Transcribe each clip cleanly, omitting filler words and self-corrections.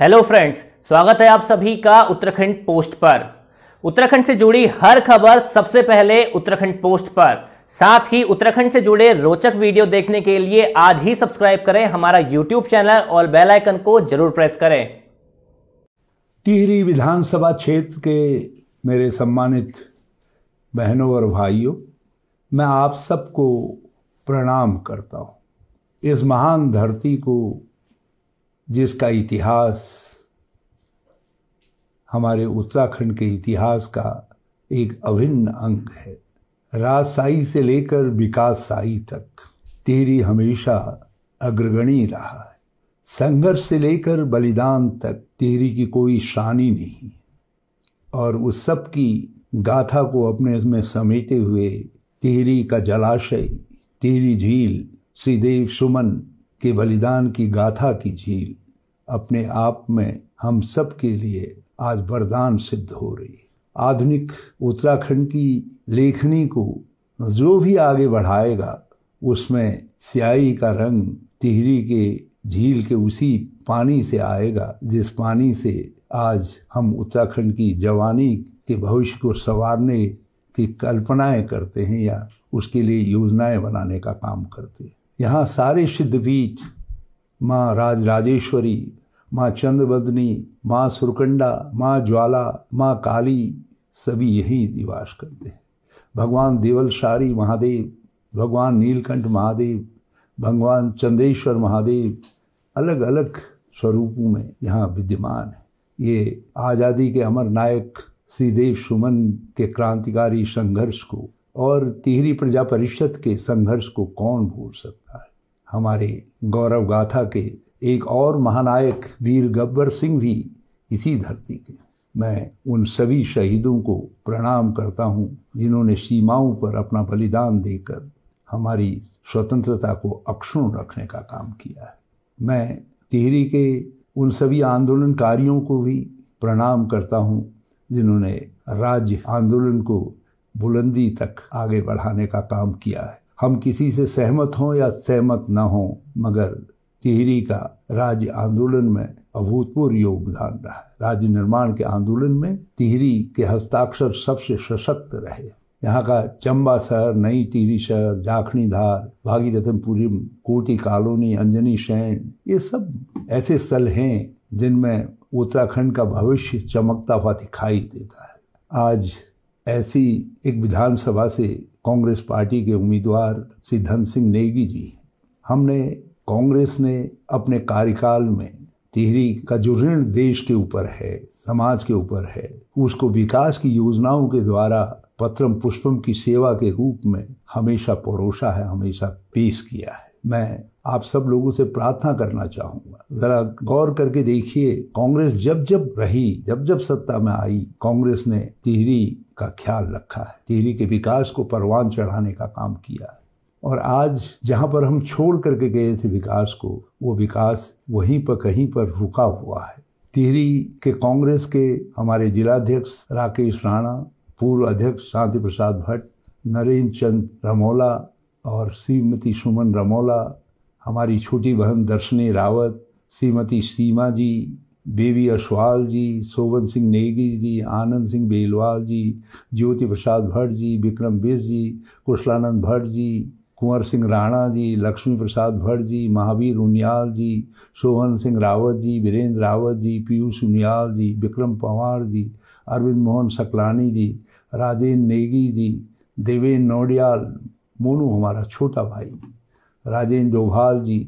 Hello friends, स्वागत है आप सभी का उत्तराखंड पोस्ट पर। उत्तराखंड से जुड़ी हर खबर सबसे पहले उत्तराखंड पोस्ट पर, साथ ही उत्तराखंड से जुड़े रोचक वीडियो देखने के लिए आज ही सब्सक्राइब करें हमारा यूट्यूब चैनल और बेल आइकन को जरूर प्रेस करें। टिहरी विधानसभा क्षेत्र के मेरे सम्मानित बहनों और भाइयों, मैं आप सबको प्रणाम करता हूँ। इस महान धरती को, जिसका इतिहास हमारे उत्तराखंड के इतिहास का एक अभिन्न अंग है, राजशाही से लेकर विकासशाही तक टिहरी हमेशा अग्रगणी रहा है। संघर्ष से लेकर बलिदान तक टिहरी की कोई शानी नहीं है और उस सब की गाथा को अपने में समेटे हुए टिहरी का जलाशय, टिहरी झील, श्रीदेव सुमन के बलिदान की गाथा की झील अपने आप में हम सब के लिए आज वरदान सिद्ध हो रही है। आधुनिक उत्तराखंड की लेखनी को जो भी आगे बढ़ाएगा उसमें स्याही का रंग टिहरी के झील के उसी पानी से आएगा जिस पानी से आज हम उत्तराखंड की जवानी के भविष्य को संवारने की कल्पनाएं करते हैं या उसके लिए योजनाएं बनाने का काम करते हैं। यहाँ सारे सिद्धपीठ, माँ राजराजेश्वरी, माँ चंद्रबदनी, माँ सुरकंडा, माँ ज्वाला, माँ काली सभी यही निवास करते हैं। भगवान देवलशारी महादेव, भगवान नीलकंठ महादेव, भगवान चंद्रेश्वर महादेव अलग अलग स्वरूपों में यहाँ विद्यमान है। ये आज़ादी के अमर नायक श्रीदेव सुमन के क्रांतिकारी संघर्ष को और टिहरी प्रजा परिषद के संघर्ष को कौन भूल सकता है। हमारे गौरव गाथा के एक और महानायक वीर गब्बर सिंह भी इसी धरती के। मैं उन सभी शहीदों को प्रणाम करता हूं जिन्होंने सीमाओं पर अपना बलिदान देकर हमारी स्वतंत्रता को अक्षुण्ण रखने का काम किया है। मैं टिहरी के उन सभी आंदोलनकारियों को भी प्रणाम करता हूं जिन्होंने राज्य आंदोलन को बुलंदी तक आगे बढ़ाने का काम किया है। हम किसी से सहमत हों या सहमत न हों, मगर टिहरी का राज्य आंदोलन में अभूतपूर्व योगदान रहा है। राज्य निर्माण के आंदोलन में टिहरी के हस्ताक्षर सबसे सशक्त रहे। यहाँ का चंबा शहर, नई टिहरी शहर, जाखणी धार, भागीरथमपुरम, कोटी कॉलोनी, अंजनी सैन, ये सब ऐसे स्थल हैं जिनमें उत्तराखंड का भविष्य चमकता हुआ दिखाई देता है। आज ऐसी एक विधानसभा से कांग्रेस पार्टी के उम्मीदवार श्री धन सिंह नेगी जी हैं। हमने, कांग्रेस ने अपने कार्यकाल में टिहरी का जो ऋण देश के ऊपर है, समाज के ऊपर है, उसको विकास की योजनाओं के द्वारा पत्रम पुष्पम की सेवा के रूप में हमेशा परोसा है, हमेशा पेश किया है। मैं आप सब लोगों से प्रार्थना करना चाहूँगा, ज़रा गौर करके देखिए, कांग्रेस जब जब रही, जब जब सत्ता में आई, कांग्रेस ने टिहरी का ख्याल रखा है, टिहरी के विकास को परवान चढ़ाने का काम किया है। और आज जहाँ पर हम छोड़ करके गए थे विकास को, वो विकास वहीं पर कहीं पर रुका हुआ है। टिहरी के कांग्रेस के हमारे जिलाध्यक्ष राकेश राणा, पूर्व अध्यक्ष शांति प्रसाद भट्ट, नरेंद्र चंद रमौला और श्रीमती सुमन रमौला, हमारी छोटी बहन दर्शनी रावत, श्रीमती सीमा जी, बेबी अश्वाल जी, सोवन सिंह नेगी जी, आनंद सिंह बेलवाल जी, ज्योति प्रसाद भट्ट जी, विक्रम बेस जी, कुशलानंद भट्ट जी, कुंवर सिंह राणा जी, लक्ष्मी प्रसाद भट्ट जी, महावीर उनियाल जी, शोहन सिंह रावत जी, वीरेंद्र रावत जी, पीयूष उनियाल जी, विक्रम पंवार जी, अरविंद मोहन सकलानी जी, राजेंद्र नेगी जी, देवेंद्र नोडियाल, मोनू हमारा छोटा भाई, राजेंद्र डोभाल जी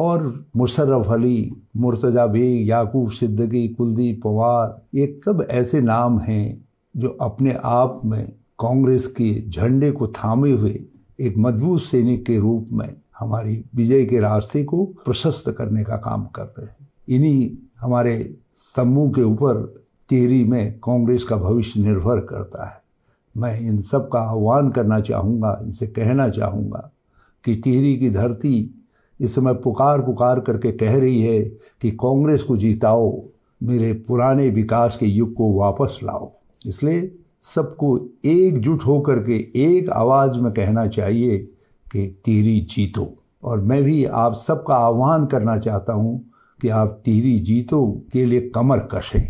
और मुशर्रफ अली, मुर्तजा बेग, याकूब सिद्दीकी, कुलदीप पवार, ये सब ऐसे नाम हैं जो अपने आप में कांग्रेस के झंडे को थामे हुए एक मजबूत सैनिक के रूप में हमारी विजय के रास्ते को प्रशस्त करने का काम करते हैं। इन्हीं हमारे स्तंभों के ऊपर टिहरी में कांग्रेस का भविष्य निर्भर करता है। मैं इन सब का आह्वान करना चाहूँगा, इनसे कहना चाहूँगा कि टिहरी की धरती इस समय पुकार पुकार करके कह रही है कि कांग्रेस को जिताओ, मेरे पुराने विकास के युग को वापस लाओ। इसलिए सबको एकजुट होकर के एक आवाज़ में कहना चाहिए कि टिहरी जीतो। और मैं भी आप सबका आह्वान करना चाहता हूँ कि आप टिहरी जीतो के लिए कमर कसें।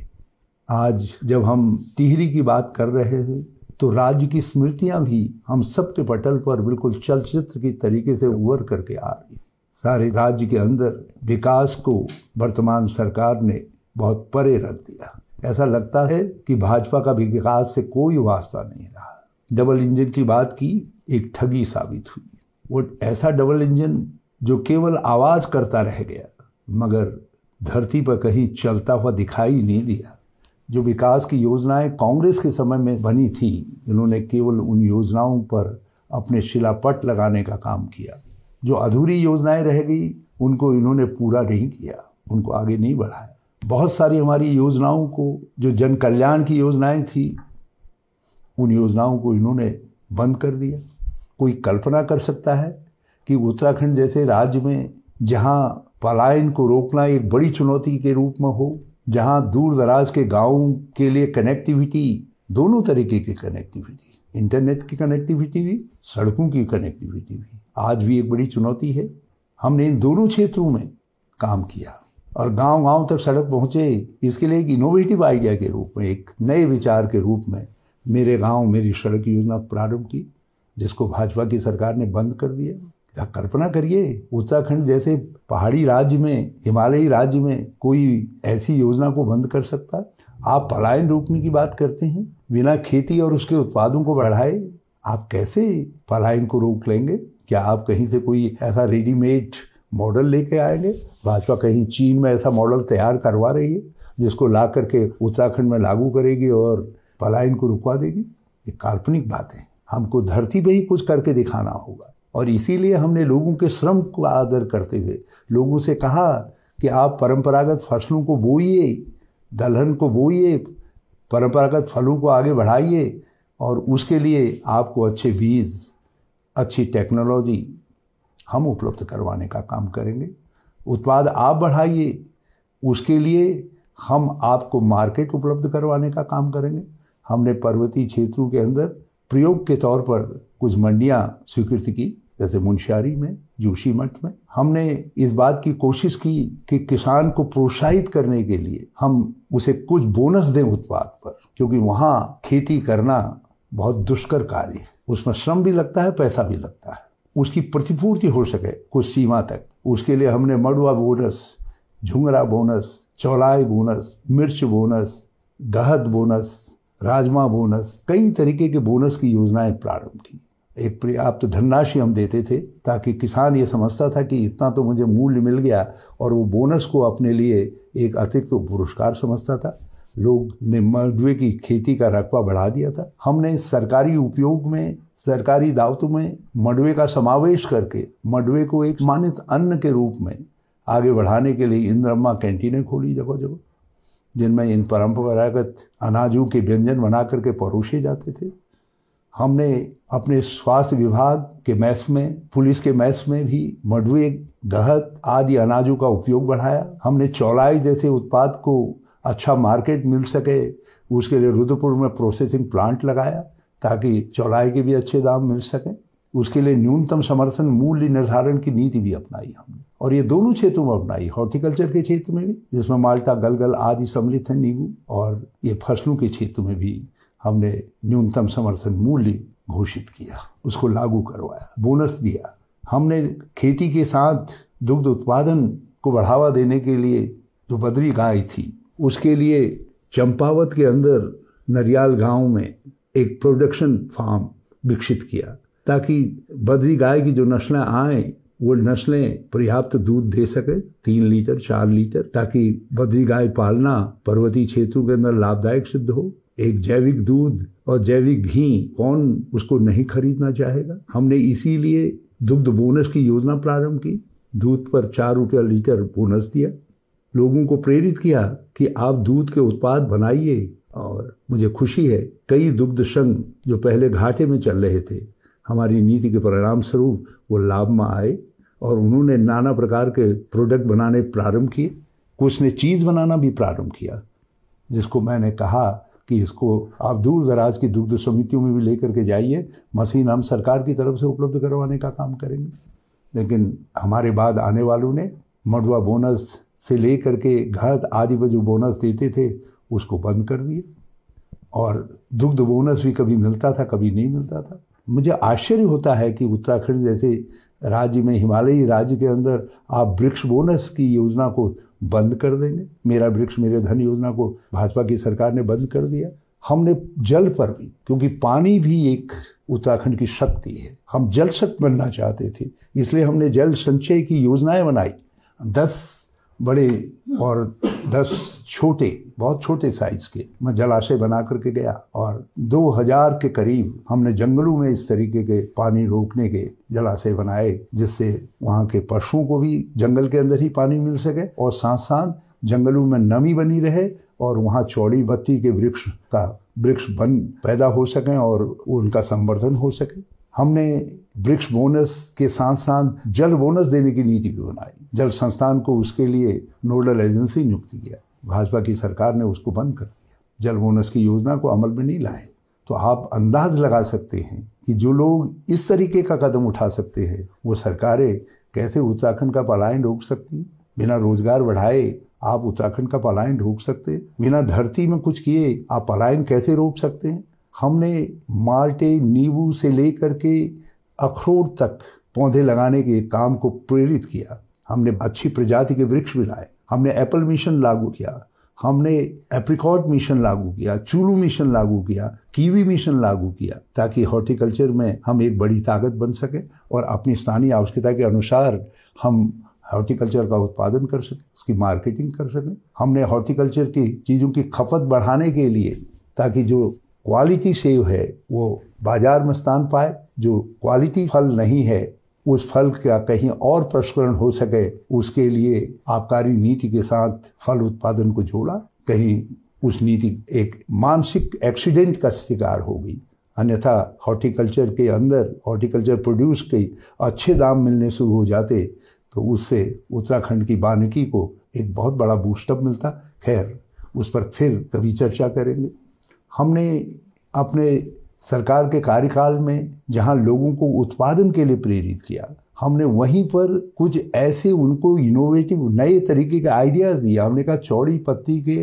आज जब हम टिहरी की बात कर रहे हैं तो राज्य की स्मृतियां भी हम सबके पटल पर बिल्कुल चलचित्र की तरीके से उभर करके आ रही। सारे राज्य के अंदर विकास को वर्तमान सरकार ने बहुत परे रख दिया। ऐसा लगता है कि भाजपा का भी विकास से कोई वास्ता नहीं रहा। डबल इंजन की बात की, एक ठगी साबित हुई। वो ऐसा डबल इंजन जो केवल आवाज़ करता रह गया मगर धरती पर कहीं चलता हुआ दिखाई नहीं दिया। जो विकास की योजनाएं कांग्रेस के समय में बनी थी, इन्होंने केवल उन योजनाओं पर अपने शिलापट लगाने का काम किया। जो अधूरी योजनाएं रह गई उनको इन्होंने पूरा नहीं किया, उनको आगे नहीं बढ़ाया। बहुत सारी हमारी योजनाओं को, जो जन कल्याण की योजनाएं थी, उन योजनाओं को इन्होंने बंद कर दिया। कोई कल्पना कर सकता है कि उत्तराखंड जैसे राज्य में जहां पलायन को रोकना एक बड़ी चुनौती के रूप में हो, जहां दूर दराज के गांवों के लिए कनेक्टिविटी, दोनों तरीके की कनेक्टिविटी, इंटरनेट की कनेक्टिविटी भी, सड़कों की कनेक्टिविटी भी, आज भी एक बड़ी चुनौती है। हमने इन दोनों क्षेत्रों में काम किया और गांव-गांव तक सड़क पहुंचे। इसके लिए एक इनोवेटिव आइडिया के रूप में, एक नए विचार के रूप में मेरे गाँव मेरी सड़क योजना प्रारंभ की, जिसको भाजपा की सरकार ने बंद कर दिया। कल्पना करिए, उत्तराखंड जैसे पहाड़ी राज्य में, हिमालयी राज्य में कोई ऐसी योजना को बंद कर सकता है? आप पलायन रोकने की बात करते हैं, बिना खेती और उसके उत्पादों को बढ़ाए आप कैसे पलायन को रोक लेंगे? क्या आप कहीं से कोई ऐसा रेडीमेड मॉडल लेके आएंगे? भाजपा कहीं चीन में ऐसा मॉडल तैयार करवा रही है जिसको ला करके उत्तराखंड में लागू करेगी और पलायन को रुकवा देगी? ये काल्पनिक बातें। हमको धरती पर ही कुछ करके दिखाना होगा और इसीलिए हमने लोगों के श्रम को आदर करते हुए लोगों से कहा कि आप परंपरागत फसलों को बोइए, दलहन को बोइए, परंपरागत फलों को आगे बढ़ाइए और उसके लिए आपको अच्छे बीज, अच्छी टेक्नोलॉजी हम उपलब्ध करवाने का काम करेंगे। उत्पाद आप बढ़ाइए, उसके लिए हम आपको मार्केट उपलब्ध करवाने का काम करेंगे। हमने पर्वतीय क्षेत्रों के अंदर प्रयोग के तौर पर कुछ मंडियाँ स्वीकृत की, जैसे मुंशियारी में, जोशी मठ में। हमने इस बात की कोशिश की कि किसान को प्रोत्साहित करने के लिए हम उसे कुछ बोनस दें उत्पाद पर, क्योंकि वहाँ खेती करना बहुत दुष्कर कार्य है। उसमें श्रम भी लगता है, पैसा भी लगता है। उसकी प्रतिपूर्ति हो सके कुछ सीमा तक, उसके लिए हमने मड़ुआ बोनस, झुंगरा बोनस, चौलाई बोनस, मिर्च बोनस, गहद बोनस, राजमा बोनस, कई तरीके के बोनस की योजनाएँ प्रारंभ की। एक पर्याप्त धनराशि हम देते थे ताकि किसान ये समझता था कि इतना तो मुझे मूल्य मिल गया, और वो बोनस को अपने लिए एक अतिरिक्त पुरस्कार समझता था। लोग ने मंडुए की खेती का रकबा बढ़ा दिया था। हमने सरकारी उपयोग में, सरकारी दावतों में मंडुए का समावेश करके मंडुए को एक मानित अन्न के रूप में आगे बढ़ाने के लिए इंदिरा कैंटीनें खोली जगह जगह, जिनमें इन परंपरागत अनाजों के व्यंजन बना करके परोसे जाते थे। हमने अपने स्वास्थ्य विभाग के मैस में, पुलिस के मैस में भी मंडुए, गहत आदि अनाजों का उपयोग बढ़ाया। हमने चौलाई जैसे उत्पाद को अच्छा मार्केट मिल सके, उसके लिए रुद्रपुर में प्रोसेसिंग प्लांट लगाया ताकि चौलाई के भी अच्छे दाम मिल सकें। उसके लिए न्यूनतम समर्थन मूल्य निर्धारण की नीति भी अपनाई हमने, और ये दोनों क्षेत्रों में अपनाई, हॉर्टिकल्चर के क्षेत्र में भी, जिसमें माल्टा, गलगल आदि सम्मिलित है, नींबू, और ये फसलों के क्षेत्र में भी हमने न्यूनतम समर्थन मूल्य घोषित किया, उसको लागू करवाया, बोनस दिया। हमने खेती के साथ दुग्ध उत्पादन को बढ़ावा देने के लिए जो बद्री गाय थी, उसके लिए चंपावत के अंदर नरियाल गाँव में एक प्रोडक्शन फार्म विकसित किया ताकि बद्री गाय की जो नस्लें आएँ वो नस्लें पर्याप्त दूध दे सके, 3 लीटर, 4 लीटर, ताकि बद्री गाय पालना पर्वतीय क्षेत्रों के अंदर लाभदायक सिद्ध हो। एक जैविक दूध और जैविक घी, कौन उसको नहीं खरीदना चाहेगा? हमने इसीलिए दुग्ध बोनस की योजना प्रारंभ की, दूध पर 4 रुपया लीटर बोनस दिया। लोगों को प्रेरित किया कि आप दूध के उत्पाद बनाइए, और मुझे खुशी है कई दुग्ध संघ जो पहले घाटे में चल रहे थे, हमारी नीति के परिणाम स्वरूप वो लाभ में आए और उन्होंने नाना प्रकार के प्रोडक्ट बनाने प्रारंभ किए। कुछ ने चीज़ बनाना भी प्रारंभ किया, जिसको मैंने कहा कि इसको आप दूर दराज की दुग्ध समितियों में भी लेकर के जाइए, मशीन हम सरकार की तरफ से उपलब्ध करवाने का काम करेंगे। लेकिन हमारे बाद आने वालों ने मंडुआ बोनस, से लेकर के घर आदि पर जो बोनस देते थे उसको बंद कर दिया, और दुग्ध बोनस भी कभी मिलता था कभी नहीं मिलता था। मुझे आश्चर्य होता है कि उत्तराखंड जैसे राज्य में, हिमालयी राज्य के अंदर आप वृक्ष बोनस की योजना को बंद कर देंगे। मेरा वृक्ष मेरे धन योजना को भाजपा की सरकार ने बंद कर दिया। हमने जल पर भी, क्योंकि पानी भी एक उत्तराखंड की शक्ति है, हम जल शक्ति बनना चाहते थे, इसलिए हमने जल संचय की योजनाएं बनाई। 10 बड़े और 10 छोटे, बहुत छोटे साइज के मैं जलाशय बना करके गया, और 2000 के करीब हमने जंगलों में इस तरीके के पानी रोकने के जलाशय बनाए, जिससे वहाँ के पशुओं को भी जंगल के अंदर ही पानी मिल सके और साथ साथ जंगलों में नमी बनी रहे और वहाँ चौड़ी बत्ती के वृक्ष वन पैदा हो सकें और उनका संवर्धन हो सके। हमने वृक्ष बोनस के साथ साथ जल बोनस देने की नीति भी बनाई। जल संस्थान को उसके लिए नोडल एजेंसी नियुक्त किया, भाजपा की सरकार ने उसको बंद कर दिया। जल बोनस की योजना को अमल में नहीं लाए। तो आप अंदाज लगा सकते हैं कि जो लोग इस तरीके का कदम उठा सकते हैं, वो सरकारें कैसे उत्तराखंड का पलायन रोक सकती हैं। बिना रोजगार बढ़ाए आप उत्तराखंड का पलायन रोक सकते हैं, बिना धरती में कुछ किए आप पलायन कैसे रोक सकते हैं। हमने माल्टे, नींबू से लेकर के अखरोट तक पौधे लगाने के काम को प्रेरित किया। हमने अच्छी प्रजाति के वृक्ष भी लाए। हमने एप्पल मिशन लागू किया, हमने एप्रिकॉट मिशन लागू किया, चूलू मिशन लागू किया, कीवी मिशन लागू किया, ताकि हॉर्टिकल्चर में हम एक बड़ी ताकत बन सके और अपनी स्थानीय आवश्यकता के अनुसार हम हॉर्टिकल्चर का उत्पादन कर सकें, उसकी मार्केटिंग कर सकें। हमने हॉर्टिकल्चर की चीज़ों की खपत बढ़ाने के लिए, ताकि जो क्वालिटी सेब है वो बाजार में स्थान पाए, जो क्वालिटी फल नहीं है उस फल का कहीं और प्रसंस्करण हो सके, उसके लिए आबकारी नीति के साथ फल उत्पादन को जोड़ा। कहीं उस नीति एक मानसिक एक्सीडेंट का शिकार हो गई, अन्यथा हॉर्टिकल्चर के अंदर हॉर्टिकल्चर प्रोड्यूस के अच्छे दाम मिलने शुरू हो जाते, तो उससे उत्तराखंड की वानिकी को एक बहुत बड़ा बूस्टअप मिलता। खैर, उस पर फिर कभी चर्चा करेंगे। हमने अपने सरकार के कार्यकाल में जहां लोगों को उत्पादन के लिए प्रेरित किया, हमने वहीं पर कुछ ऐसे उनको इनोवेटिव नए तरीके के आइडियाज़ दिए। हमने कहा चौड़ी पत्ती के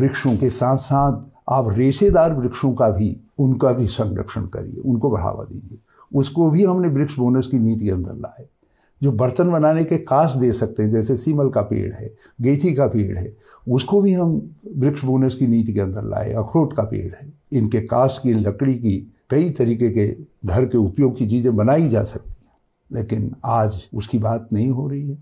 वृक्षों के साथ साथ आप रेशेदार वृक्षों का भी, उनका भी संरक्षण करिए, उनको बढ़ावा दीजिए। उसको भी हमने वृक्ष बोनस की नीति के अंदर लाए। जो बर्तन बनाने के काश दे सकते हैं, जैसे सीमल का पेड़ है, गेठी का पेड़ है, उसको भी हम वृक्ष बोनस की नीति के अंदर लाए। अखरोट का पेड़ है, इनके काश की लकड़ी की कई तरीके के घर के उपयोग की चीज़ें बनाई जा सकती हैं, लेकिन आज उसकी बात नहीं हो रही है।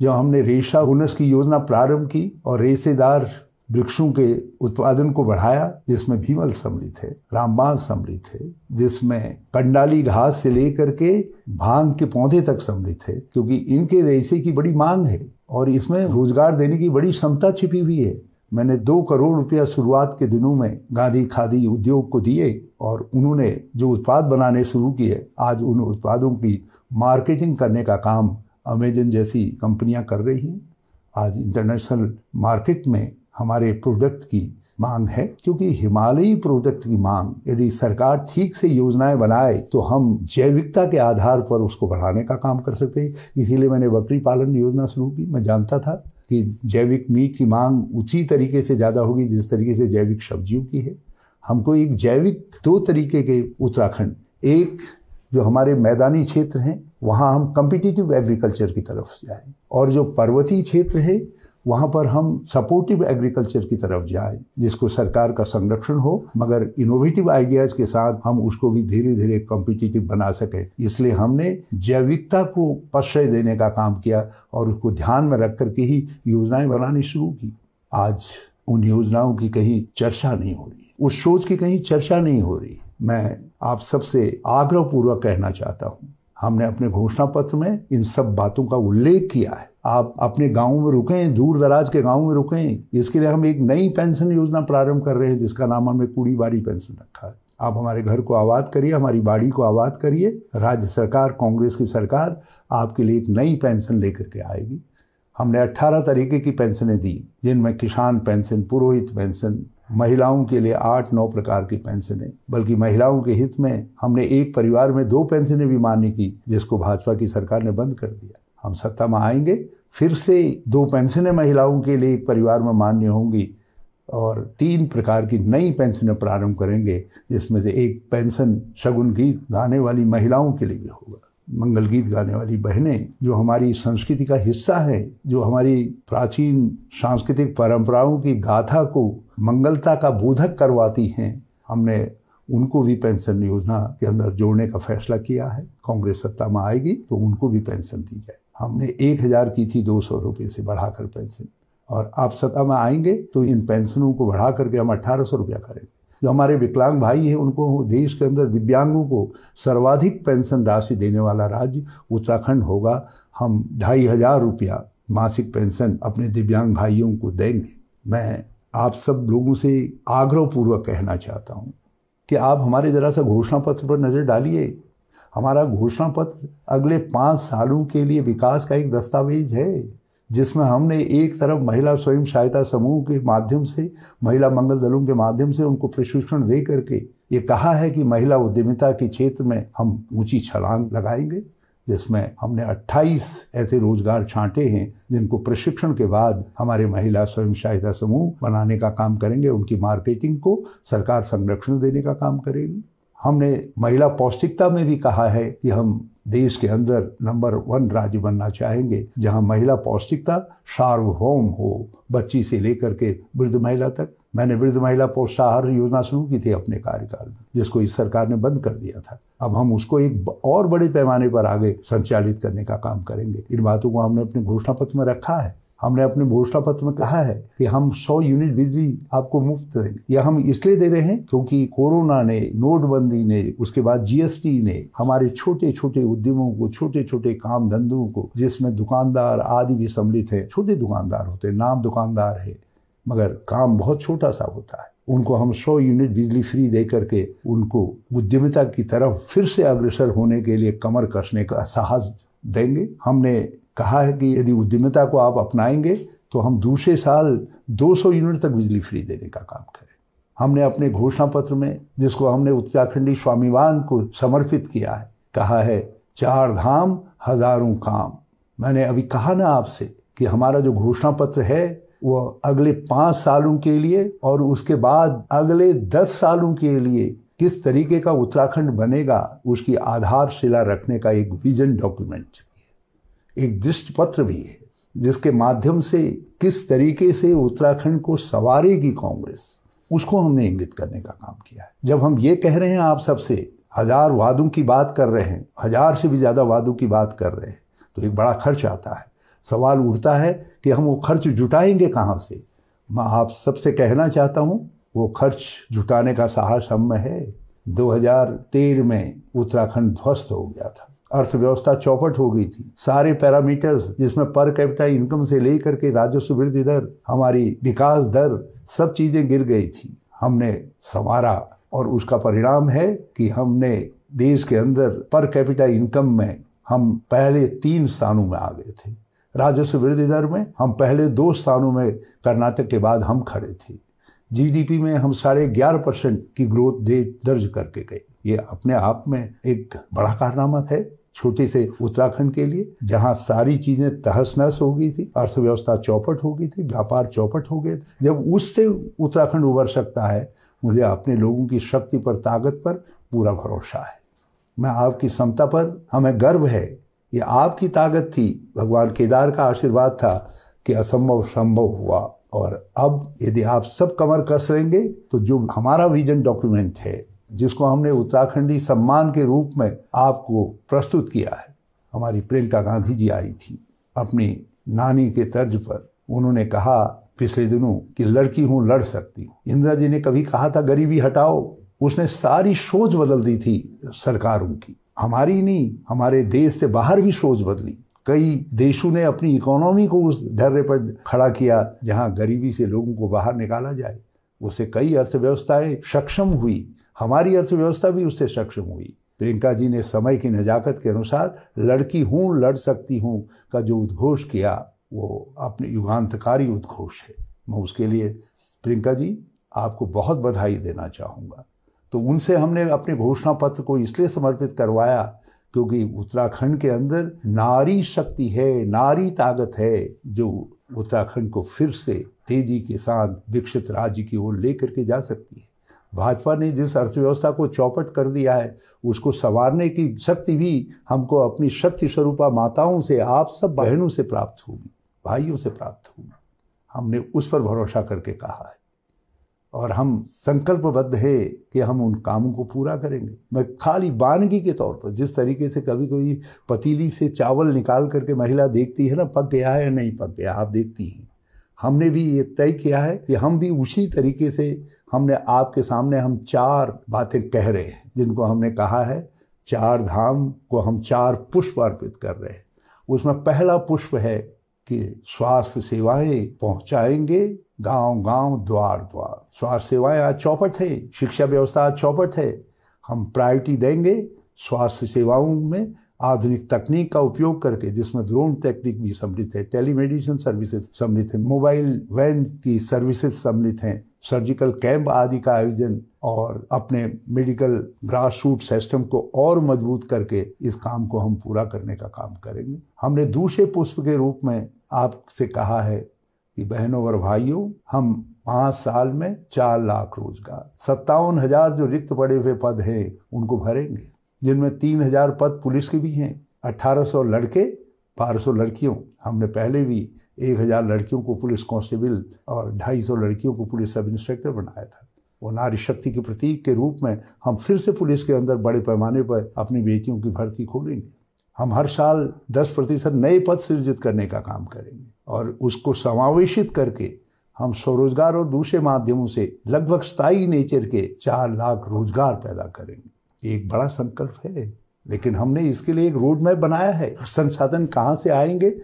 जब हमने रेशा बोनस की योजना प्रारंभ की और रेशेदार वृक्षों के उत्पादन को बढ़ाया, जिसमें भीमल सम्मिलित है, रामबान सम्मिलित है, जिसमें कंडाली घास से लेकर के भांग के पौधे तक सम्मिलित है, क्योंकि इनके रेशे की बड़ी मांग है और इसमें रोजगार देने की बड़ी क्षमता छिपी हुई है। मैंने 2 करोड़ रुपया शुरुआत के दिनों में गांधी खादी उद्योग को दिए और उन्होंने जो उत्पाद बनाने शुरू किए, आज उन उत्पादों की मार्केटिंग करने का काम अमेजन जैसी कंपनियां कर रही हैं। आज इंटरनेशनल मार्केट में हमारे प्रोडक्ट की मांग है, क्योंकि हिमालयी प्रोडक्ट की मांग, यदि सरकार ठीक से योजनाएं बनाए तो हम जैविकता के आधार पर उसको बढ़ाने का काम कर सकते हैं। इसीलिए मैंने बकरी पालन योजना शुरू की। मैं जानता था कि जैविक मीट की मांग उसी तरीके से ज़्यादा होगी जिस तरीके से जैविक सब्जियों की है। हमको एक जैविक 2 तरीके के उत्तराखंड, एक जो हमारे मैदानी क्षेत्र हैं वहाँ हम कम्पिटिटिव एग्रीकल्चर की तरफ जाएँ, और जो पर्वतीय क्षेत्र है वहाँ पर हम सपोर्टिव एग्रीकल्चर की तरफ जाएं, जिसको सरकार का संरक्षण हो, मगर इनोवेटिव आइडियाज़ के साथ हम उसको भी धीरे धीरे कॉम्पिटिटिव बना सकें। इसलिए हमने जैविकता को प्रश्रय देने का काम किया और उसको ध्यान में रख करके ही योजनाएं बनानी शुरू की। आज उन योजनाओं की कहीं चर्चा नहीं हो रही, उस सोच की कहीं चर्चा नहीं हो रही। मैं आप सबसे आग्रहपूर्वक कहना चाहता हूँ, हमने अपने घोषणा पत्र में इन सब बातों का उल्लेख किया है। आप अपने गाँव में रुकें, दूर दराज के गाँव में रुकें। इसके लिए हम एक नई पेंशन योजना प्रारंभ कर रहे हैं, जिसका नाम हमने कूड़ी बाड़ी पेंशन रखा है। आप हमारे घर को आबाद करिए, हमारी बाड़ी को आबाद करिए। राज्य सरकार, कांग्रेस की सरकार आपके लिए एक नई पेंशन लेकर के आएगी। हमने 18 तरीके की पेंशनें दी, जिनमें किसान पेंशन, पुरोहित पेंशन, महिलाओं के लिए 8-9 प्रकार की पेंशनें, बल्कि महिलाओं के हित में हमने एक परिवार में 2 पेंशनें भी मान्य की, जिसको भाजपा की सरकार ने बंद कर दिया। हम सत्ता में आएंगे, फिर से 2 पेंशनें महिलाओं के लिए एक परिवार में मान्य होंगी और 3 प्रकार की नई पेंशनें प्रारंभ करेंगे, जिसमें से एक पेंशन शगुन गीत गाने वाली महिलाओं के लिए भी होगा। मंगल गीत गाने वाली बहनें जो हमारी संस्कृति का हिस्सा है, जो हमारी प्राचीन सांस्कृतिक परंपराओं की गाथा को मंगलता का बोधक करवाती हैं, हमने उनको भी पेंशन योजना के अंदर जोड़ने का फैसला किया है। कांग्रेस सत्ता में आएगी तो उनको भी पेंशन दी जाए। हमने 1000 की थी 200 रुपये से बढ़ाकर पेंशन, और आप सत्ता में आएंगे तो इन पेंशनों को बढ़ा करके हम 1800 रुपया करेंगे। जो हमारे विकलांग भाई हैं उनको, देश के अंदर दिव्यांगों को सर्वाधिक पेंशन राशि देने वाला राज्य उत्तराखंड होगा। हम 2500 रुपया मासिक पेंशन अपने दिव्यांग भाइयों को देंगे। मैं आप सब लोगों से आग्रहपूर्वक कहना चाहता हूं कि आप हमारे ज़रा सा घोषणा पत्र पर नज़र डालिए। हमारा घोषणा पत्र अगले 5 सालों के लिए विकास का एक दस्तावेज है, जिसमें हमने एक तरफ महिला स्वयं सहायता समूह के माध्यम से, महिला मंगल दलों के माध्यम से उनको प्रशिक्षण दे करके ये कहा है कि महिला उद्यमिता के क्षेत्र में हम ऊंची छलांग लगाएंगे, जिसमें हमने 28 ऐसे रोजगार छांटे हैं जिनको प्रशिक्षण के बाद हमारे महिला स्वयं सहायता समूह बनाने का काम करेंगे। उनकी मार्केटिंग को सरकार संरक्षण देने का काम करेगी। हमने महिला पौष्टिकता में भी कहा है कि हम देश के अंदर नंबर 1 राज्य बनना चाहेंगे, जहां महिला पौष्टिकता सार्वभौम हो, बच्ची से लेकर के वृद्ध महिला तक। मैंने वृद्ध महिला पोषाहार योजना शुरू की थी अपने कार्यकाल में, जिसको इस सरकार ने बंद कर दिया था। अब हम उसको एक और बड़े पैमाने पर आगे संचालित करने का काम करेंगे। इन बातों को हमने अपने घोषणा पत्र में रखा है। हमने अपने घोषणा पत्र में कहा है कि हम 100 यूनिट बिजली आपको मुफ्त देंगे। यह हम इसलिए दे रहे हैं क्योंकि कोरोना ने, नोटबंदी ने, उसके बाद जीएसटी ने हमारे छोटे छोटे उद्यमों को, छोटे छोटे काम धंधों को, जिसमें दुकानदार आदि भी सम्मिलित हैं। छोटे दुकानदार होते हैं, नाम दुकानदार है मगर काम बहुत छोटा सा होता है, उनको हम 100 यूनिट बिजली फ्री दे करके उनको उद्यमिता की तरफ फिर से अग्रसर होने के लिए कमर कसने का साहस देंगे। हमने कहा है कि यदि उद्यमिता को आप अपनाएंगे तो हम दूसरे साल 200 यूनिट तक बिजली फ्री देने का काम करें। हमने अपने घोषणा पत्र में, जिसको हमने उत्तराखंडी स्वाभिमान को समर्पित किया है, कहा है 4 धाम हजारों काम। मैंने अभी कहा ना आपसे कि हमारा जो घोषणा पत्र है वह अगले 5 सालों के लिए और उसके बाद अगले 10 सालों के लिए किस तरीके का उत्तराखंड बनेगा उसकी आधारशिला रखने का एक विजन डॉक्यूमेंट, एक दृष्टि पत्र भी है, जिसके माध्यम से किस तरीके से उत्तराखंड को संवारेगी कांग्रेस, उसको हमने इंगित करने का काम किया है। जब हम ये कह रहे हैं, आप सबसे 1000 वादों की बात कर रहे हैं, 1000 से भी ज़्यादा वादों की बात कर रहे हैं, तो एक बड़ा खर्च आता है। सवाल उठता है कि हम वो खर्च जुटाएंगे कहाँ से। मैं आप सबसे कहना चाहता हूँ, वो खर्च जुटाने का साहस हम में है। 2013 में उत्तराखंड ध्वस्त हो गया था, अर्थव्यवस्था चौपट हो गई थी। सारे पैरामीटर्स, जिसमें पर कैपिटा इनकम से लेकर के राजस्व वृद्धि दर, हमारी विकास दर, सब चीज़ें गिर गई थी। हमने संवारा और उसका परिणाम है कि हमने देश के अंदर पर कैपिटा इनकम में हम पहले 3 स्थानों में आ गए थे। राजस्व वृद्धि दर में हम पहले 2 स्थानों में, कर्नाटक के बाद हम खड़े थे। जीडीपी में हम 11.5% की ग्रोथ दर्ज करके गए। ये अपने आप में एक बड़ा कारनामा है छोटे से उत्तराखंड के लिए, जहां सारी चीज़ें तहस नहस हो गई थी, अर्थव्यवस्था चौपट हो गई थी, व्यापार चौपट हो गया था। जब उससे उत्तराखंड उबर सकता है, मुझे अपने लोगों की शक्ति पर, ताकत पर पूरा भरोसा है। मैं आपकी क्षमता पर, हमें गर्व है। ये आपकी ताकत थी, भगवान केदार का आशीर्वाद था कि असंभव संभव हुआ। और अब यदि आप सब कमर कस लेंगे तो जो हमारा विजन डॉक्यूमेंट है, जिसको हमने उत्तराखंडी सम्मान के रूप में आपको प्रस्तुत किया है। हमारी प्रियंका गांधी जी आई थी अपनी नानी के तर्ज पर, उन्होंने कहा पिछले दिनों कि लड़की हूँ, लड़ सकती हूँ। इंदिरा जी ने कभी कहा था गरीबी हटाओ, उसने सारी सोच बदल दी थी सरकारों की, हमारी नहीं, हमारे देश से बाहर भी सोच बदली। कई देशों ने अपनी इकोनॉमी को उस ढर्रे पर खड़ा किया जहाँ गरीबी से लोगों को बाहर निकाला जाए। उससे कई अर्थव्यवस्थाएं सक्षम हुई, हमारी अर्थव्यवस्था भी उससे सक्षम हुई। प्रियंका जी ने समय की नजाकत के अनुसार लड़की हूँ, लड़ सकती हूँ का जो उद्घोष किया, वो अपने युगांतकारी उद्घोष है। मैं उसके लिए प्रियंका जी आपको बहुत बधाई देना चाहूँगा। तो उनसे हमने अपने घोषणा पत्र को इसलिए समर्पित करवाया क्योंकि उत्तराखंड के अंदर नारी शक्ति है, नारी ताकत है जो उत्तराखंड को फिर से तेजी के साथ विकसित राज्य की ओर लेकर के जा सकती है। भाजपा ने जिस अर्थव्यवस्था को चौपट कर दिया है उसको संवारने की शक्ति भी हमको अपनी शक्ति स्वरूपा माताओं से, आप सब बहनों से प्राप्त होगी, भाइयों से प्राप्त होगी। हमने उस पर भरोसा करके कहा है और हम संकल्पबद्ध है कि हम उन कामों को पूरा करेंगे। मैं खाली बानगी के तौर पर, जिस तरीके से कभी कोई पतीली से चावल निकाल करके महिला देखती है ना पक गया है या नहीं पक गया, आप देखती हैं, हमने भी ये तय किया है कि हम भी उसी तरीके से हमने आपके सामने हम चार बातें कह रहे हैं जिनको हमने कहा है। चार धाम को हम चार पुष्प अर्पित कर रहे हैं। उसमें पहला पुष्प है कि स्वास्थ्य सेवाएं पहुंचाएंगे गांव गांव द्वार द्वार। स्वास्थ्य सेवाएं आज चौपट है, शिक्षा व्यवस्था आज चौपट है। हम प्रायोरिटी देंगे स्वास्थ्य सेवाओं में आधुनिक तकनीक का उपयोग करके, जिसमें ड्रोन टेक्निक भी सम्मिलित है, टेलीमेडिसिन सर्विसेज सम्मिलित है, मोबाइल वैन की सर्विसेज सम्मिलित हैं, सर्जिकल कैंप आदि का आयोजन, और अपने मेडिकल ग्रास रूट सिस्टम को और मजबूत करके इस काम को हम पूरा करने का काम करेंगे। हमने दूसरे पुष्प के रूप में आपसे कहा है कि बहनों और भाइयों, हम 5 साल में 4 लाख रोजगार, 57,000 जो रिक्त पड़े हुए पद हैं उनको भरेंगे, जिनमें 3,000 पद पुलिस के भी हैं, 1,800 लड़के, 1,200 लड़कियों। हमने पहले भी 1,000 लड़कियों को पुलिस कांस्टेबल और 250 लड़कियों को पुलिस सब इंस्पेक्टर बनाया था। वो नारी शक्ति के प्रतीक के रूप में हम फिर से पुलिस के अंदर बड़े पैमाने पर अपनी बेटियों की भर्ती खोलेंगे। हम हर साल 10% नए पद सृजित करने का काम करेंगे और उसको समावेशित करके हम स्वरोजगार और दूसरे माध्यमों से लगभग स्थायी नेचर के 4 लाख रोजगार पैदा करेंगे। एक बड़ा संकल्प है, लेकिन हमने इसके लिए एक रोड मैप बनाया है। संसाधन कहाँ से आएंगे,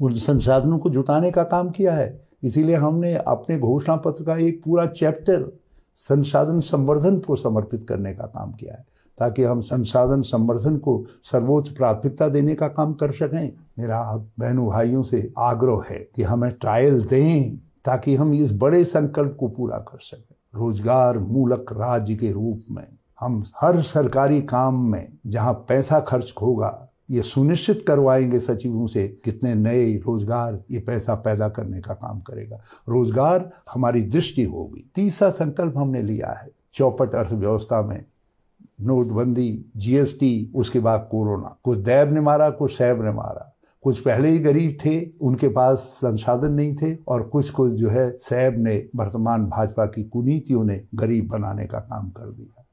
उन संसाधनों को जुटाने का काम किया है। इसीलिए हमने अपने घोषणा पत्र का एक पूरा चैप्टर संसाधन संवर्धन को समर्पित करने का काम किया है, ताकि हम संसाधन संवर्धन को सर्वोच्च प्राथमिकता देने का काम कर सकें। मेरा आप बहनों भाइयों से आग्रह है कि हमें ट्रायल दें ताकि हम इस बड़े संकल्प को पूरा कर सकें। रोजगार मूलक राज्य के रूप में हम हर सरकारी काम में जहां पैसा खर्च होगा ये सुनिश्चित करवाएंगे सचिवों से कितने नए रोजगार ये पैसा पैदा करने का काम करेगा। रोजगार हमारी दृष्टि होगी। तीसरा संकल्प हमने लिया है, चौपट अर्थव्यवस्था में नोटबंदी, जीएसटी, उसके बाद कोरोना, कुछ दैब ने मारा, कुछ सैब ने मारा। कुछ पहले ही गरीब थे, उनके पास संसाधन नहीं थे, और कुछ को जो है सैब ने, वर्तमान भाजपा की कुनीतियों ने गरीब बनाने का काम कर दिया।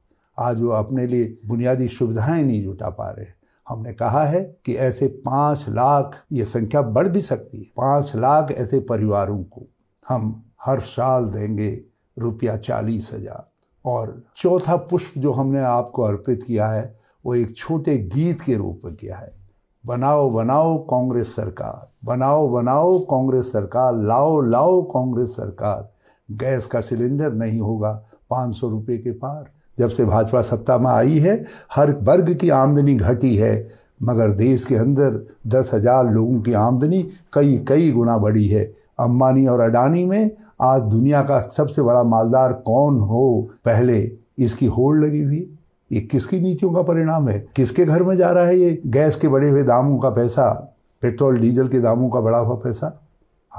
आज वो अपने लिए बुनियादी सुविधाएं नहीं जुटा पा रहे। हमने कहा है कि ऐसे 5 लाख, ये संख्या बढ़ भी सकती है, 5 लाख ऐसे परिवारों को हम हर साल देंगे रुपया 40,000। और चौथा पुष्प जो हमने आपको अर्पित किया है वो एक छोटे गीत के रूप में किया है। बनाओ बनाओ कांग्रेस सरकार, बनाओ बनाओ कांग्रेस सरकार, लाओ लाओ कांग्रेस सरकार, गैस का सिलेंडर नहीं होगा 500 रुपये के पार। जब से भाजपा सत्ता में आई है हर वर्ग की आमदनी घटी है, मगर देश के अंदर 10,000 लोगों की आमदनी कई कई गुना बढ़ी है। अम्बानी और अडानी में आज दुनिया का सबसे बड़ा मालदार कौन हो, पहले इसकी होड़ लगी हुई। ये किसकी नीतियों का परिणाम है, किसके घर में जा रहा है ये गैस के बढ़े हुए दामों का पैसा, पेट्रोल डीजल के दामों का बढ़ा हुआ पैसा?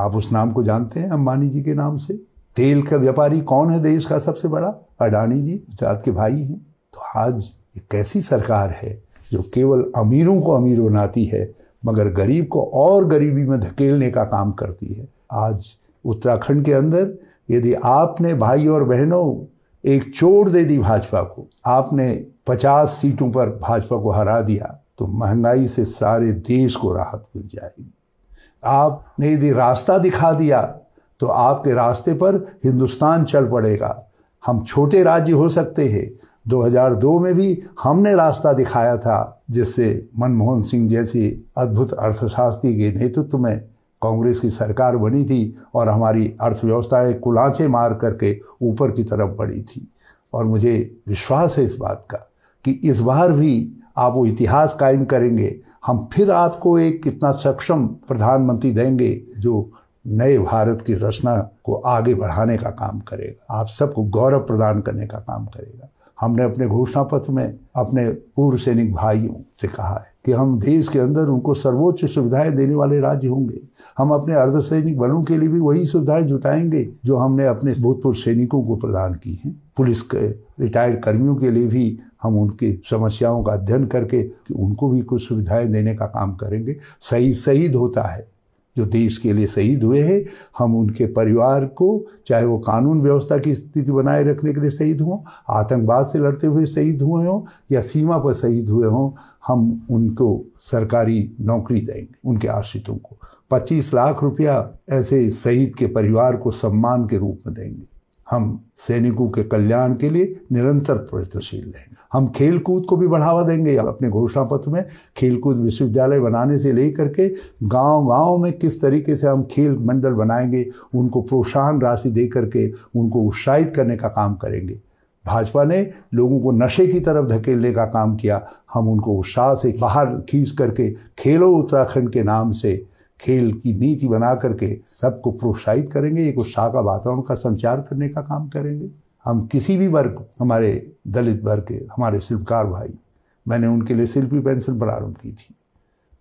आप उस नाम को जानते हैं अम्बानी जी के नाम से। तेल का व्यापारी कौन है देश का सबसे बड़ा? अडानी जी, गुजरात के भाई हैं। तो आज एक कैसी सरकार है जो केवल अमीरों को अमीर बनाती है मगर गरीब को और गरीबी में धकेलने का काम करती है। आज उत्तराखंड के अंदर यदि आपने भाई और बहनों एक चोट दे दी भाजपा को, आपने 50 सीटों पर भाजपा को हरा दिया, तो महंगाई से सारे देश को राहत मिल जाएगी। आपने यदि रास्ता दिखा दिया तो आपके रास्ते पर हिंदुस्तान चल पड़ेगा। हम छोटे राज्य हो सकते हैं, 2002 में भी हमने रास्ता दिखाया था, जिससे मनमोहन सिंह जैसे अद्भुत अर्थशास्त्री के नेतृत्व में कांग्रेस की सरकार बनी थी और हमारी अर्थव्यवस्थाएं कुलाचे मार करके ऊपर की तरफ बढ़ी थी। और मुझे विश्वास है इस बात का कि इस बार भी आप वो इतिहास कायम करेंगे। हम फिर आपको एक कितना सक्षम प्रधानमंत्री देंगे जो नए भारत की रचना को आगे बढ़ाने का काम करेगा, आप सबको गौरव प्रदान करने का काम करेगा। हमने अपने घोषणा पत्र में अपने पूर्व सैनिक भाइयों से कहा है कि हम देश के अंदर उनको सर्वोच्च सुविधाएं देने वाले राज्य होंगे। हम अपने अर्धसैनिक बलों के लिए भी वही सुविधाएं जुटाएंगे जो हमने अपने भूतपूर्व सैनिकों को प्रदान की हैं। पुलिस के रिटायर्ड कर्मियों के लिए भी हम उनकी समस्याओं का अध्ययन करके कि उनको भी कुछ सुविधाएं देने का काम करेंगे। शहीद होता है, जो देश के लिए शहीद हुए हैं, हम उनके परिवार को, चाहे वो कानून व्यवस्था की स्थिति बनाए रखने के लिए शहीद हों, आतंकवाद से लड़ते हुए शहीद हुए हों या सीमा पर शहीद हुए हों, हम उनको सरकारी नौकरी देंगे, उनके आश्रितों को 25 लाख रुपया ऐसे शहीद के परिवार को सम्मान के रूप में देंगे। हम सैनिकों के कल्याण के लिए निरंतर प्रयत्नशील रहेंगे। हम खेलकूद को भी बढ़ावा देंगे। अपने घोषणा पत्र में खेलकूद विश्वविद्यालय बनाने से लेकर के गांव-गांव में किस तरीके से हम खेल मंडल बनाएंगे, उनको प्रोत्साहन राशि दे करके उनको उत्साहित करने का काम करेंगे। भाजपा ने लोगों को नशे की तरफ धकेलने का काम किया, हम उनको उत्साह से बाहर खींच करके खेलो उत्तराखंड के नाम से खेल की नीति बना करके सबको प्रोत्साहित करेंगे। एक उत्साह का वातावरण का संचार करने का काम करेंगे। हम किसी भी वर्ग, हमारे दलित वर्ग के हमारे शिल्पकार भाई, मैंने उनके लिए शिल्पी पेंसिल प्रारंभ की थी,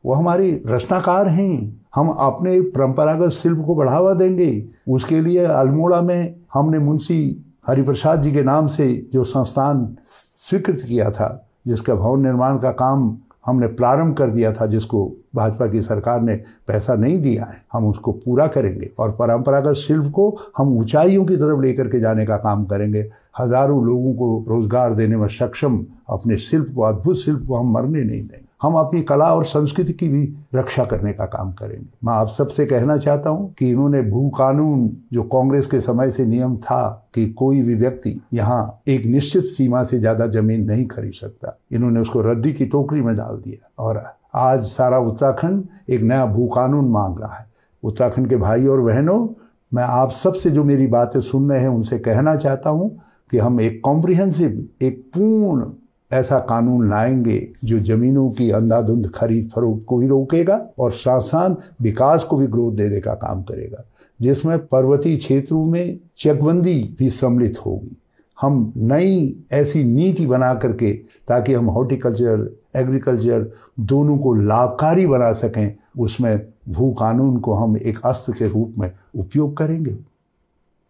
वो हमारे रचनाकार हैं। हम अपने परंपरागत शिल्प को बढ़ावा देंगे। उसके लिए अल्मोड़ा में हमने मुंशी हरिप्रसाद जी के नाम से जो संस्थान स्वीकृत किया था, जिसका भवन निर्माण का काम हमने प्रारंभ कर दिया था, जिसको भाजपा की सरकार ने पैसा नहीं दिया है, हम उसको पूरा करेंगे और परंपरागत शिल्प को हम ऊंचाइयों की तरफ लेकर के जाने का काम करेंगे। हजारों लोगों को रोजगार देने में सक्षम अपने शिल्प को, अद्भुत शिल्प को हम मरने नहीं देंगे। हम अपनी कला और संस्कृति की भी रक्षा करने का काम करेंगे। मैं आप सबसे कहना चाहता हूं कि इन्होंने भू कानून, जो कांग्रेस के समय से नियम था कि कोई भी व्यक्ति यहाँ एक निश्चित सीमा से ज्यादा जमीन नहीं खरीद सकता, इन्होंने उसको रद्दी की टोकरी में डाल दिया और आज सारा उत्तराखंड एक नया भू कानून मांग रहा है। उत्तराखंड के भाई और बहनों, मैं आप सबसे जो मेरी बातें सुन रहे हैं उनसे कहना चाहता हूँ कि हम एक कॉम्प्रिहेंसिव, एक पूर्ण ऐसा कानून लाएंगे जो जमीनों की अंधाधुंध खरीद फरोख्त को भी रोकेगा और साथ साथ विकास को भी ग्रोथ देने का काम करेगा, जिसमें पर्वतीय क्षेत्रों में चकबंदी भी सम्मिलित होगी। हम नई ऐसी नीति बना करके, ताकि हम हॉर्टिकल्चर, एग्रीकल्चर दोनों को लाभकारी बना सकें, उसमें भू कानून को हम एक अस्त्र के रूप में उपयोग करेंगे।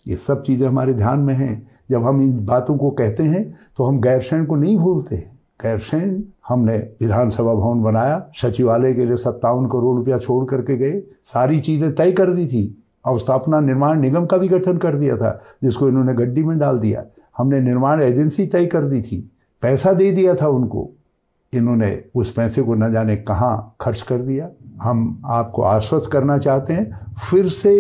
ये सब चीज़ें हमारे ध्यान में हैं। जब हम इन बातों को कहते हैं तो हम गैरसैंण को नहीं भूलते हैं। गैरसैंण हमने विधानसभा भवन बनाया, सचिवालय के लिए 57 करोड़ रुपया छोड़ करके गए, सारी चीज़ें तय कर दी थी। अवस्थापना निर्माण निगम का भी गठन कर दिया था, जिसको इन्होंने गड्डी में डाल दिया। हमने निर्माण एजेंसी तय कर दी थी, पैसा दे दिया था उनको, इन्होंने उस पैसे को न जाने कहाँ खर्च कर दिया। हम आपको आश्वस्त करना चाहते हैं, फिर से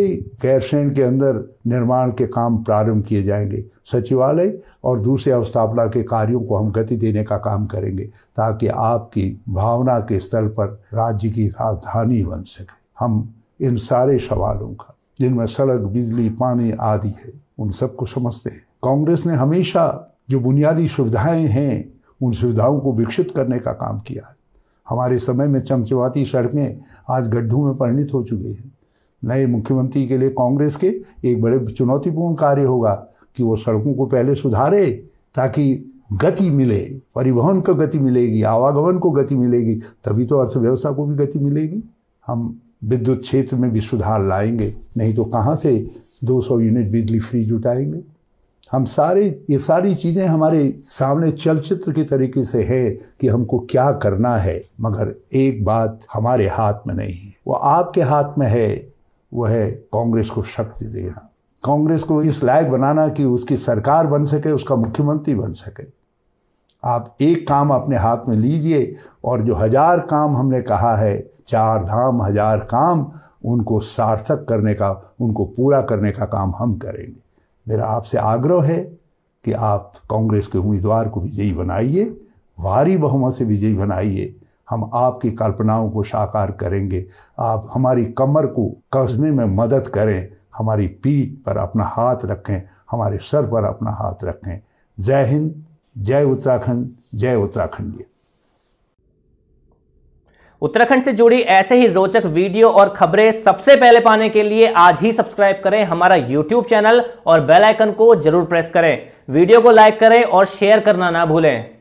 गैरसैंण के अंदर निर्माण के काम प्रारंभ किए जाएंगे। सचिवालय और दूसरे अवस्थापना के कार्यों को हम गति देने का काम करेंगे, ताकि आपकी भावना के स्तर पर राज्य की राजधानी बन सके। हम इन सारे सवालों का, जिनमें सड़क, बिजली, पानी आदि है, उन सबको समझते हैं। कांग्रेस ने हमेशा जो बुनियादी सुविधाएं हैं, उन सुविधाओं को विकसित करने का काम किया है। हमारे समय में चमचमाती सड़कें आज गड्ढों में परिणित हो चुकी हैं। नए मुख्यमंत्री के लिए कांग्रेस के एक बड़े चुनौतीपूर्ण कार्य होगा कि वो सड़कों को पहले सुधारे, ताकि गति मिले, परिवहन को गति मिलेगी, आवागमन को गति मिलेगी, तभी तो अर्थव्यवस्था को भी गति मिलेगी। हम विद्युत क्षेत्र में भी सुधार लाएंगे, नहीं तो कहाँ से 200 यूनिट बिजली फ्री जुटाएंगे। हम ये सारी चीज़ें हमारे सामने चलचित्र के तरीके से है कि हमको क्या करना है, मगर एक बात हमारे हाथ में नहीं है, वो आपके हाथ में है। वो है कांग्रेस को शक्ति देना, कांग्रेस को इस लायक बनाना कि उसकी सरकार बन सके, उसका मुख्यमंत्री बन सके। आप एक काम अपने हाथ में लीजिए और जो 1000 काम हमने कहा है, 4 धाम 1000 काम, उनको सार्थक करने का, उनको पूरा करने का काम हम करेंगे। मेरा आपसे आग्रह है कि आप कांग्रेस के उम्मीदवार को विजयी बनाइए, भारी बहुमत से विजयी बनाइए। हम आपकी कल्पनाओं को साकार करेंगे। आप हमारी कमर को कसने में मदद करें, हमारी पीठ पर अपना हाथ रखें, हमारे सर पर अपना हाथ रखें। जय हिंद, जय उत्तराखंड, जय उत्तराखंडिया। उत्तराखंड से जुड़ी ऐसे ही रोचक वीडियो और खबरें सबसे पहले पाने के लिए आज ही सब्सक्राइब करें हमारा YouTube चैनल और बेल आइकन को जरूर प्रेस करें। वीडियो को लाइक करें और शेयर करना ना भूलें।